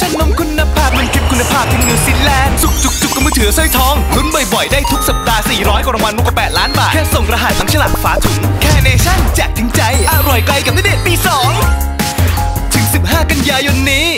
ช่างนมคุณภาพมันคือคุณภาพที่นิวซีแลนด์จุกๆกับมือถือสร้อยทองลุ้นบ่อยๆได้ทุกสัปดาห์400กว่ารางวัลมากกว่า8 ล้านบาทแค่ส่งรหัสหลังฉลากฝาถุงแค่เนชั่นแจกถึงใจอร่อยไกลกับณเดชน์ปี2ถึง15 กันยายนนี้